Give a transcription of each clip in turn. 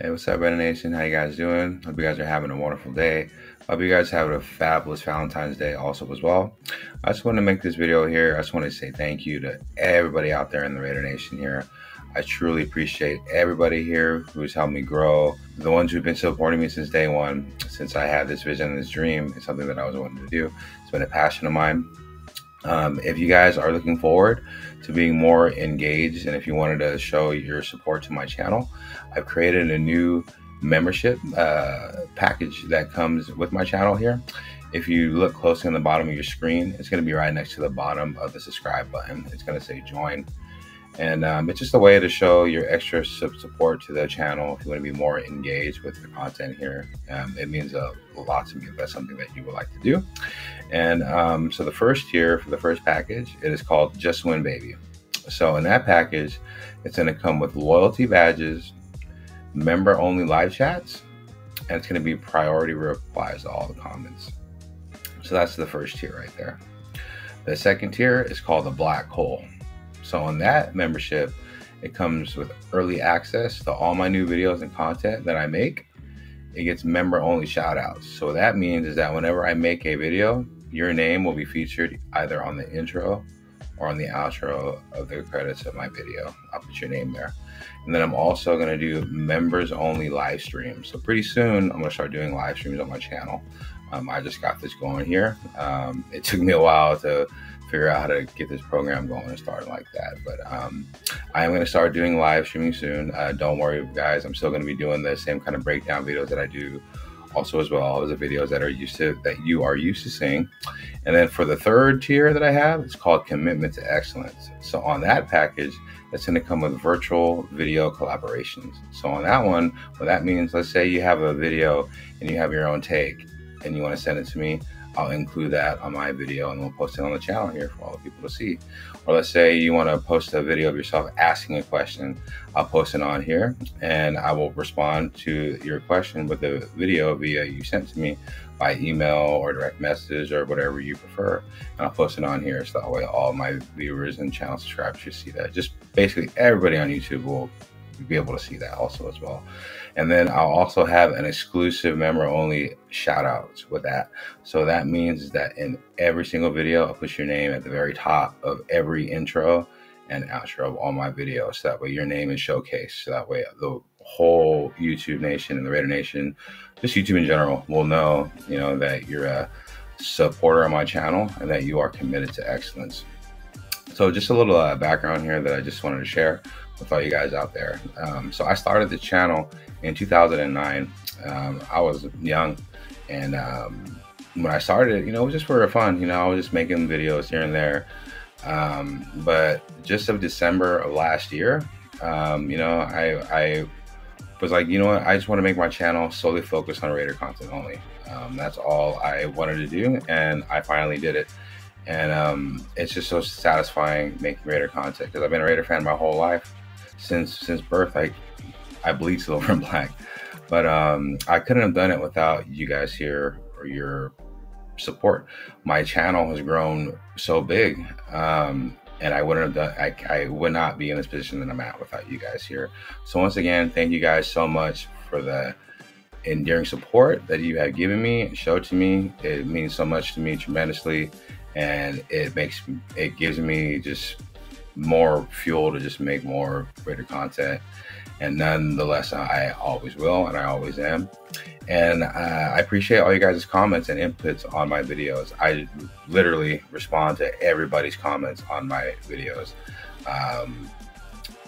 Hey, what's up, Raider Nation? How you guys doing? Hope you guys are having a wonderful day. Hope you guys have a fabulous Valentine's Day also as well. I just want to make this video here. I just want to say thank you to everybody out there in the Raider Nation here. I truly appreciate everybody here who's helped me grow. The ones who've been supporting me since day one, since I had this vision and this dream. It's something that I was wanting to do. It's been a passion of mine. If you guys are looking forward to being more engaged and if you wanted to show your support to my channel, I've created a new membership package that comes with my channel here. If you look closely on the bottom of your screen, it's going to be right next to the bottom of the subscribe button. It's going to say join. And it's just a way to show your extra support to the channel if you want to be more engaged with the content here. It means a lot to me if that's something that you would like to do. And so the first tier for the first package, it is called Just Win Baby. So in that package, it's going to come with loyalty badges, member-only live chats, and it's going to be priority replies to all the comments. So that's the first tier right there. The second tier is called the Black Hole. So on that membership, it comes with early access to all my new videos and content that I make. It gets member-only shout-outs. So what that means is that whenever I make a video, your name will be featured either on the intro or on the outro of the credits of my video. I'll put your name there. And then I'm also going to do members-only live streams. So pretty soon, I'm going to start doing live streams on my channel. I just got this going here. It took me a while to figure out how to get this program going and starting like that, but I am going to start doing live streaming soon. Don't worry, guys. I'm still going to be doing the same kind of breakdown videos that I do also as well. All the videos that you are used to seeing. And then for the third tier that I have, it's called Commitment to Excellence. So on that package, that's going to come with virtual video collaborations. So on that one, what that means, let's say you have a video and you have your own take and you want to send it to me, I'll include that on my video and we'll post it on the channel here for all the people to see. Or let's say you want to post a video of yourself asking a question, I'll post it on here and I will respond to your question with the video via you sent to me by email or direct message or whatever you prefer. And I'll post it on here so that way all my viewers and channel subscribers should see that. Just basically everybody on YouTube will be able to see that also as well. And then I'll also have an exclusive member only shout outs with that. So that means that in every single video, I'll put your name at the very top of every intro and outro of all my videos. So that way your name is showcased. So that way the whole YouTube nation and the Raider Nation, just YouTube in general, will know, you know, that you're a supporter on my channel and that you are committed to excellence. So just a little background here that I just wanted to share with all you guys out there. So I started the channel in 2009. I was young, and when I started, you know, it was just for fun. You know, I was just making videos here and there. But just of December of last year, you know, I was like, you know what, I just want to make my channel solely focused on Raider content only. That's all I wanted to do, and I finally did it. And it's just so satisfying making Raider content because I've been a Raider fan my whole life. Since birth, I bleed silver and black, but I couldn't have done it without you guys here or your support. My channel has grown so big, and I wouldn't have done. I would not be in this position that I'm at without you guys here. So once again, thank you guys so much for the enduring support that you have given me and showed to me. It means so much to me tremendously, and it gives me just more fuel to just make more Raider content. And nonetheless, I always will, and I always am. And I appreciate all you guys' comments and inputs on my videos. I literally respond to everybody's comments on my videos.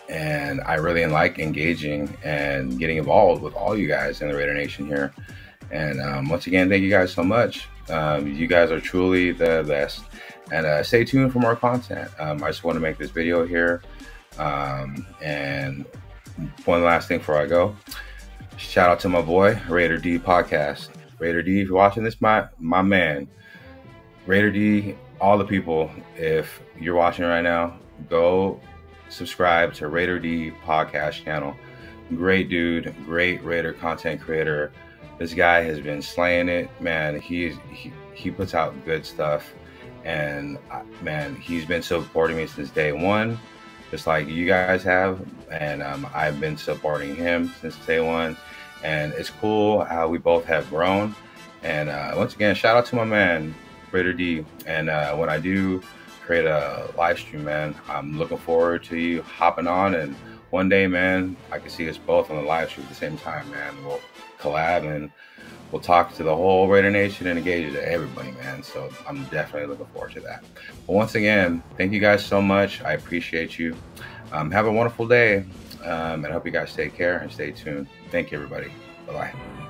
And I really like engaging and getting involved with all you guys in the Raider Nation here. And once again, thank you guys so much. You guys are truly the best. And stay tuned for more content. I just want to make this video here. And one last thing before I go, shout out to my boy, Raider D Podcast. Raider D, if you're watching this, my man. Raider D, all the people, if you're watching right now, go subscribe to Raider D Podcast channel. Great dude, great Raider content creator. This guy has been slaying it, man. He puts out good stuff. And man, he's been supporting me since day one. just like you guys have. And I've been supporting him since day one. And it's cool how we both have grown. And once again, shout out to my man, Raider D. And when I do create a live stream, man, I'm looking forward to you hopping on. And one day, man, I can see us both on the live stream at the same time, man. We'll collab and we'll talk to the whole Raider Nation and engage to everybody, man. So I'm definitely looking forward to that. But once again, thank you guys so much. I appreciate you. Have a wonderful day. And I hope you guys take care and stay tuned. Thank you, everybody. Bye-bye.